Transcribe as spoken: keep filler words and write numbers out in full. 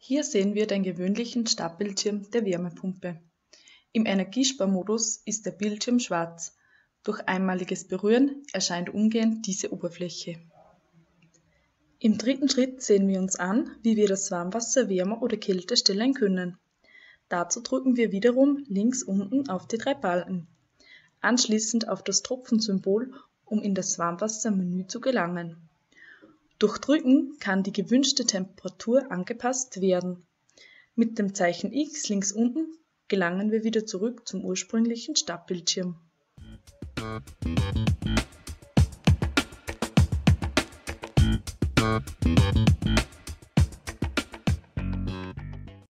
Hier sehen wir den gewöhnlichen Startbildschirm der Wärmepumpe. Im Energiesparmodus ist der Bildschirm schwarz. Durch einmaliges Berühren erscheint umgehend diese Oberfläche. Im dritten Schritt sehen wir uns an, wie wir das Warmwasser wärmer oder kälter stellen können. Dazu drücken wir wiederum links unten auf die drei Balken, anschließend auf das Tropfensymbol, um in das Warmwassermenü zu gelangen. Durch Drücken kann die gewünschte Temperatur angepasst werden. Mit dem Zeichen X links unten gelangen wir wieder zurück zum ursprünglichen Startbildschirm.